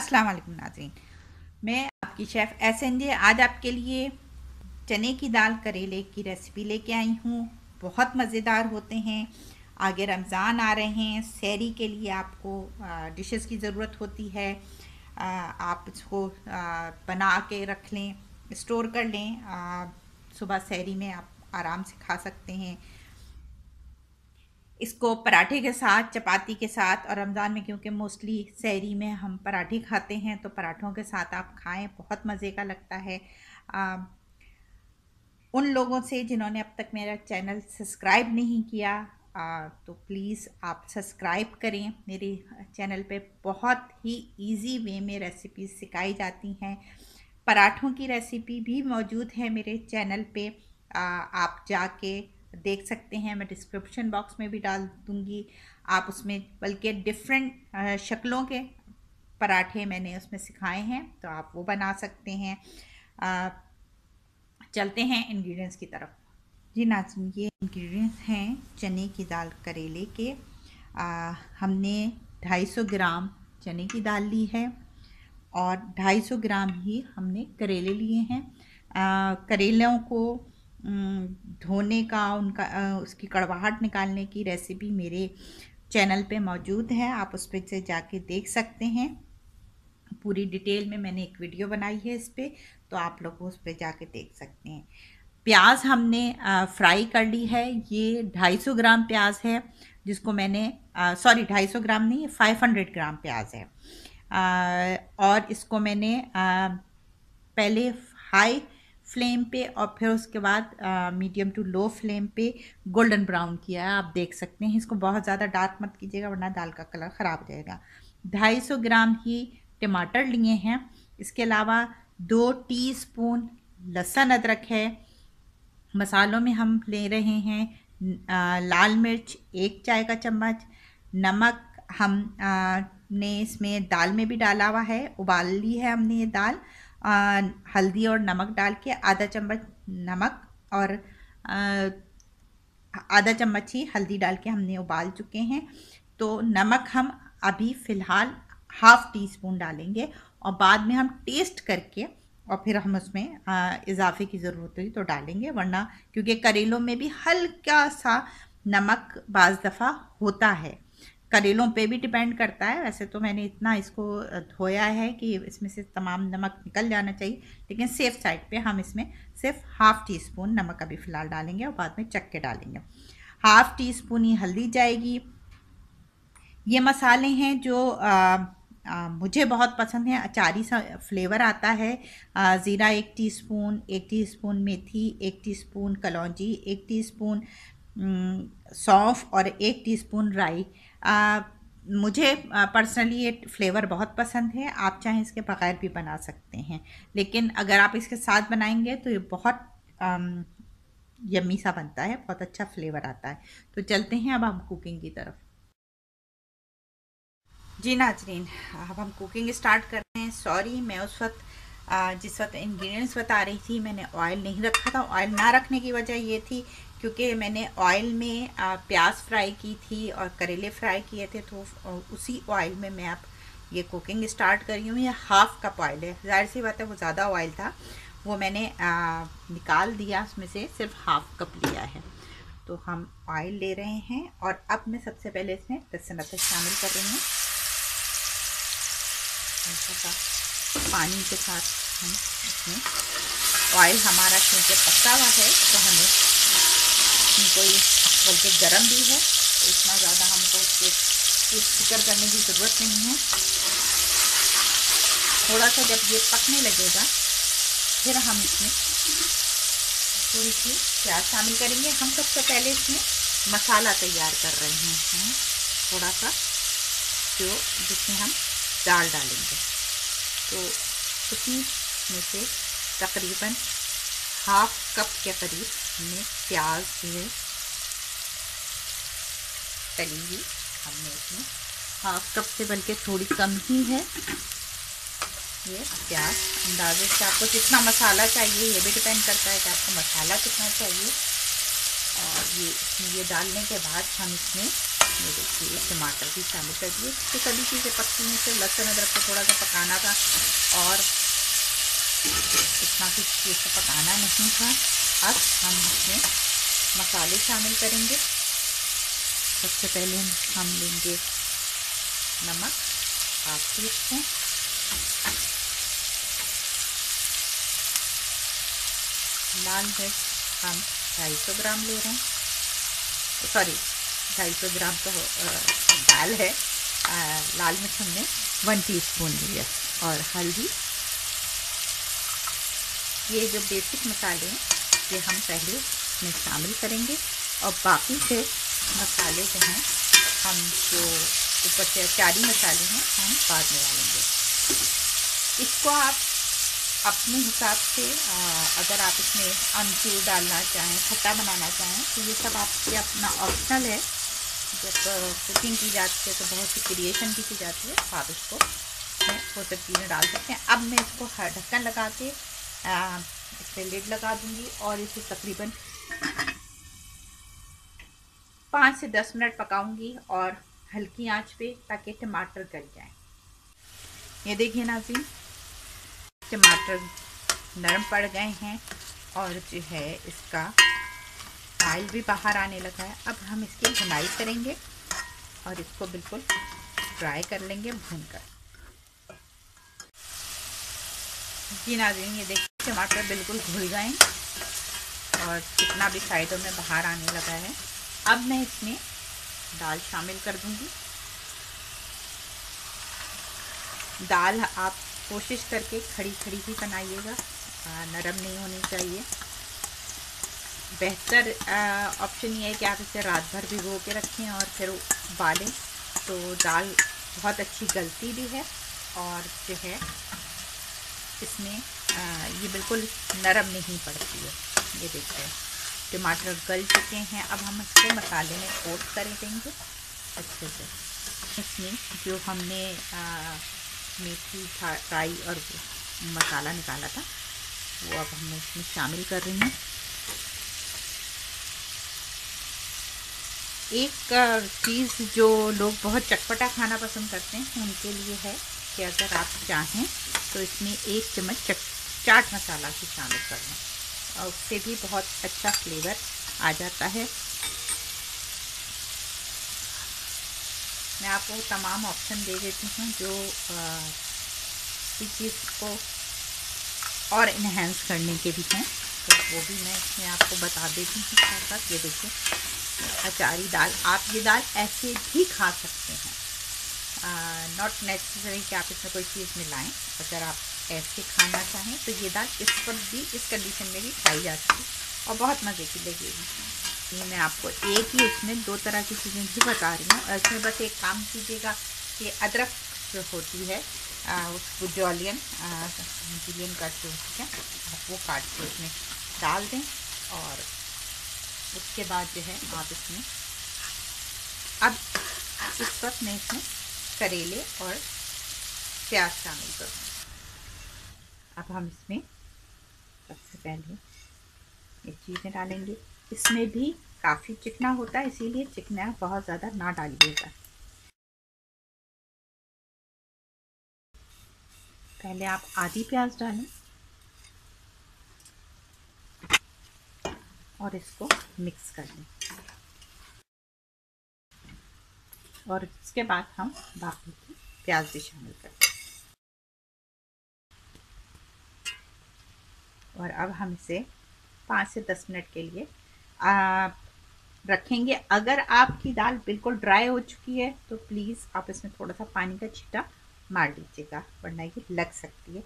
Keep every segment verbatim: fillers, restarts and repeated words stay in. अस्सलाम वालेकुम नाज़रीन, मैं आपकी शेफ़ एस एन जे आज आपके लिए चने की दाल करेले की रेसिपी लेके आई हूँ। बहुत मज़ेदार होते हैं। आगे रमज़ान आ रहे हैं, सैरी के लिए आपको डिशेस की ज़रूरत होती है। आ, आप इसको आ, बना के रख लें, स्टोर कर लें, आ, सुबह सैरी में आप आराम से खा सकते हैं। इसको पराठे के साथ, चपाती के साथ, और रमज़ान में क्योंकि मोस्टली सहरी में हम पराठे खाते हैं तो पराठों के साथ आप खाएं, बहुत मज़े का लगता है। आ, उन लोगों से जिन्होंने अब तक मेरा चैनल सब्सक्राइब नहीं किया आ, तो प्लीज़ आप सब्सक्राइब करें। मेरे चैनल पे बहुत ही इजी वे में रेसिपीज़ सिखाई जाती हैं। पराठों की रेसिपी भी मौजूद है मेरे चैनल पर, आप जाके देख सकते हैं। मैं डिस्क्रिप्शन बॉक्स में भी डाल दूँगी, आप उसमें बल्कि डिफरेंट शक्लों के पराठे मैंने उसमें सिखाए हैं तो आप वो बना सकते हैं। आ, चलते हैं इंग्रेडिएंट्स की तरफ। जी नाज़रीन, ये इंग्रेडिएंट्स हैं चने की दाल करेले के। आ, हमने दो सौ पचास ग्राम चने की दाल ली है और दो सौ पचास ग्राम ही हमने करेले लिए हैं। आ, करेलों को धोने का, उनका उसकी कड़वाहट निकालने की रेसिपी मेरे चैनल पे मौजूद है, आप उस पर से जाके देख सकते हैं। पूरी डिटेल में मैंने एक वीडियो बनाई है इस पर, तो आप लोग उस पर जाके देख सकते हैं। प्याज हमने फ्राई कर ली है। ये दो सौ पचास ग्राम प्याज है जिसको मैंने, सॉरी दो सौ पचास ग्राम नहीं, पाँच सौ ग्राम प्याज है। आ, और इसको मैंने आ, पहले हाई फ्लेम पे और फिर उसके बाद मीडियम टू लो फ्लेम पे गोल्डन ब्राउन किया है, आप देख सकते हैं। इसको बहुत ज़्यादा डार्क मत कीजिएगा वरना दाल का कलर ख़राब हो जाएगा। दो सौ पचास ग्राम ही टमाटर लिए हैं। इसके अलावा दो टीस्पून लहसुन अदरक है। मसालों में हम ले रहे हैं आ, लाल मिर्च एक चाय का चम्मच, नमक हम आ, ने इसमें दाल में भी डाला हुआ है, उबाल ली है हमने ये दाल। आ, हल्दी और नमक डाल के आधा चम्मच नमक और आधा चम्मच ही हल्दी डाल के हमने उबाल चुके हैं। तो नमक हम अभी फ़िलहाल हाफ़ टी स्पून डालेंगे और बाद में हम टेस्ट करके और फिर हम उसमें आ, इजाफे की ज़रूरत होगी तो डालेंगे, वरना क्योंकि करेलों में भी हल्का सा नमक बाज़ दफ़ा होता है, करेलों पे भी डिपेंड करता है। वैसे तो मैंने इतना इसको धोया है कि इसमें से तमाम नमक निकल जाना चाहिए, लेकिन सेफ़ साइड पे हम इसमें सिर्फ हाफ़ टी स्पून नमक अभी फ़िलहाल डालेंगे और बाद में चख के डालेंगे। हाफ़ टी स्पून ही हल्दी जाएगी। ये मसाले हैं जो आ, आ, मुझे बहुत पसंद है, अचारी सा फ्लेवर आता है। आ, ज़ीरा एक टी स्पून, एक टी स्पून मेथी, एक टी स्पून कलौंजी, एक टी स्पून सौंफ और एक टी स्पून राई। आ, मुझे पर्सनली ये फ्लेवर बहुत पसंद है। आप चाहें इसके बग़ैर भी बना सकते हैं, लेकिन अगर आप इसके साथ बनाएंगे तो ये बहुत आम, यम्मी सा बनता है, बहुत अच्छा फ्लेवर आता है। तो चलते हैं अब हम कुकिंग की तरफ। जी नाज़रीन, अब हम कुकिंग स्टार्ट कर रहे हैं। सॉरी, मैं उस वक्त जिस वक्त इंग्रेडिएंट्स बता रही थी मैंने ऑयल नहीं रखा था। ऑयल ना रखने की वजह ये थी क्योंकि मैंने ऑयल में प्याज फ्राई की थी और करेले फ्राई किए थे, तो उसी ऑयल में मैं अब ये कुकिंग स्टार्ट कर रही हूँ। ये हाफ़ कप ऑयल है, ज़ाहिर सी बात है वो ज़्यादा ऑयल था, वो मैंने आ, निकाल दिया, उसमें से सिर्फ हाफ़ कप लिया है। तो हम ऑयल ले रहे हैं और अब मैं सबसे पहले इसमें लहसुन अदरक शामिल कर रही हूँ। पानी के साथ हम इसमें, ऑयल हमारा क्योंकि पका हुआ है तो हमें कोई बल्कि गर्म भी है तो इतना ज़्यादा हमको उसको फिक्र करने की ज़रूरत नहीं है। थोड़ा सा जब ये पकने लगेगा फिर हम इसमें थोड़ी सी प्याज शामिल करेंगे। हम सबसे पहले इसमें मसाला तैयार कर रहे हैं, थोड़ा सा जो जिसमें हम दाल डालेंगे, तो उसी में से तकरीबन हाफ कप के करीब हमने प्याज में तली हुई हमने इसमें हाफ कप से बल्कि थोड़ी कम ही है ये प्याज। अंदाजे से आपको कितना मसाला चाहिए ये भी डिपेंड करता है कि आपको मसाला कितना चाहिए। और ये ये डालने के बाद हम इसमें इसमें देखिए टमाटर भी शामिल कर दिए। तो सभी चीज़ें पकती हैं, सिर्फ लहसुन अदरक को थोड़ा सा पकाना था और इतना कुछ इसको पकाना नहीं था। अब हम इसमें मसाले शामिल करेंगे। सबसे पहले हम लेंगे नमक, आप देखते हैं लाल मिर्च हम ढाई सौ ग्राम ले रहे हैं, सॉरी ढाई सौ ग्राम तो दाल है। आ, लाल मिर्च हमने वन टीस्पून लिया और हल्दी। ये जो बेसिक मसाले हैं ये हम पहले इसमें शामिल करेंगे और बाकी के मसाले जो हैं हम जो ऊपर से चारी मसाले हैं हम बाद में डालेंगे। इसको आप अपने हिसाब से आ, अगर आप इसमें अमचूर डालना चाहें, खट्टा बनाना चाहें, तो ये सब आपके अपना ऑप्शनल है। जब कुकिंग की जाती है तो बहुत सी क्रिएशन भी की जाती है, आप इसको वो सब चीज़ें डाल सकते हैं। अब मैं इसको ढक्कन लगा के इस पर लिड लगा दूंगी और इसे तकरीबन पाँच से दस मिनट पकाऊंगी और हल्की आंच पे, ताकि टमाटर गल जाए। ये देखिए नाज़रीन, टमाटर नरम पड़ गए हैं और जो है इसका ऑयल भी बाहर आने लगा है। अब हम इसकी भुनाई करेंगे और इसको बिल्कुल फ्राई कर लेंगे भून कर। जी नाज़रीन, ये देखिए टमाटर बिल्कुल भून गए और कितना भी साइडों में बाहर आने लगा है। अब मैं इसमें दाल शामिल कर दूंगी। दाल आप कोशिश करके खड़ी खड़ी ही बनाइएगा, नरम नहीं होनी चाहिए। बेहतर ऑप्शन ये है कि आप इसे रात भर भिगो के रखें और फिर उबालें, तो दाल बहुत अच्छी गलती भी है और जो है इसमें आ, ये बिल्कुल नरम नहीं पड़ती है। ये देखते हैं टमाटर गल चुके हैं। अब हम इसको मसाले में कोट कर देंगे अच्छे से। इसमें जो हमने आ, मेथी फ्राई और मसाला निकाला था वो अब हम इसमें शामिल कर रही हैं। एक चीज़ जो लोग बहुत चटपटा खाना पसंद करते हैं उनके लिए है कि अगर आप चाहें तो इसमें एक चम्मच चाट मसाला भी शामिल कर लें और उससे भी बहुत अच्छा फ्लेवर आ जाता है। मैं आपको तमाम ऑप्शन दे देती हूँ जो इस चीज़ को और इन्हेंस करने के भी हैं, तो वो भी मैं इसमें आपको बता देती हूँ साथ साथ। ये देखिए अचारी दाल, आप ये दाल ऐसे भी खा सकते हैं, नॉट नेसेसरी कि आप इसमें कोई चीज़ मिलाएं। अगर आप ऐसे खाना चाहें तो ये दाल इस पर भी, इस कंडीशन में भी खाई जा सकती है और बहुत मज़े की लगेगी। ये मैं आपको एक ही इसमें दो तरह की चीज़ें भी बता रही हूँ। इसमें बस एक काम कीजिएगा कि अदरक जो होती है उसको जॉलियन जॉलियन का जो है वो काट के इसमें डाल दें और उसके बाद जो है आप इसमें, अब इस वक्त मैं इसमें करेले और प्याज शामिल कर दूँ। अब हम इसमें सबसे पहले ये चीज़ें डालेंगे। इसमें भी काफ़ी चिकना होता है, इसीलिए चिकना बहुत ज़्यादा ना डालिएगा। पहले आप आधी प्याज डालें और इसको मिक्स कर लें और इसके बाद हम बाकी की प्याज भी शामिल कर दें और अब हम इसे पाँच से दस मिनट के लिए आप रखेंगे। अगर आपकी दाल बिल्कुल ड्राई हो चुकी है तो प्लीज़ आप इसमें थोड़ा सा पानी का छींटा मार लीजिएगा, वरना ये लग सकती है।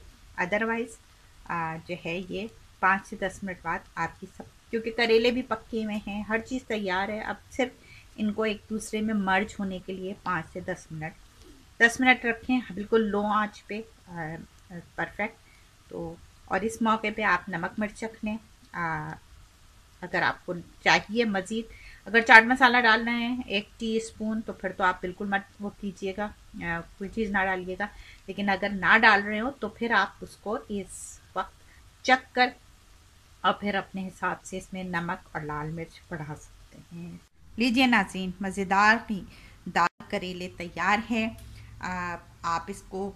अदरवाइज़ जो है ये पाँच से दस मिनट बाद आपकी सब, क्योंकि करेले भी पक्के हुए हैं, हर चीज़ तैयार है। अब सिर्फ इनको एक दूसरे में मर्ज होने के लिए पाँच से दस मिनट दस मिनट रखें बिल्कुल लो आँच पे, परफेक्ट। तो और इस मौके पर आप नमक मिर्च रख लें अगर आपको चाहिए मज़ीद। अगर चाट मसाला डालना है एक टीस्पून, तो फिर तो आप बिल्कुल मत वो कीजिएगा, कोई चीज़ ना डालिएगा। लेकिन अगर ना डाल रहे हो तो फिर आप उसको इस वक्त चख कर और फिर अपने हिसाब से इसमें नमक और लाल मिर्च बढ़ा सकते हैं। लीजिए नाज़रीन, मज़ेदार भी दाल करेले तैयार है। आप इसको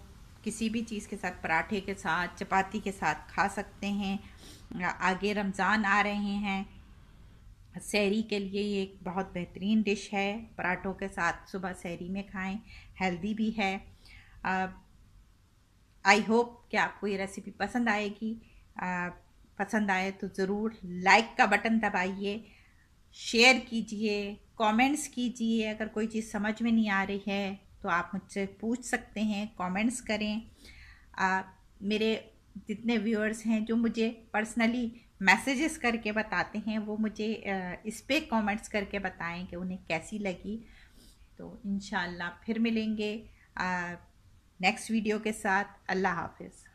किसी भी चीज़ के साथ, पराठे के साथ, चपाती के साथ खा सकते हैं। आगे रमज़ान आ रहे हैं, सहरी के लिए ये एक बहुत बेहतरीन डिश है। पराठों के साथ सुबह सहरी में खाएं, हेल्दी भी है। आई होप कि आपको ये रेसिपी पसंद आएगी। आ, पसंद आए तो ज़रूर लाइक का बटन दबाइए, शेयर कीजिए, कमेंट्स कीजिए। अगर कोई चीज़ समझ में नहीं आ रही है तो आप मुझसे पूछ सकते हैं, कमेंट्स करें। आ, मेरे जितने व्यूअर्स हैं जो मुझे पर्सनली मैसेजेस करके बताते हैं, वो मुझे आ, इस पे कमेंट्स करके बताएं कि उन्हें कैसी लगी। तो इंशाल्लाह फिर मिलेंगे आ, नेक्स्ट वीडियो के साथ। अल्लाह हाफिज़।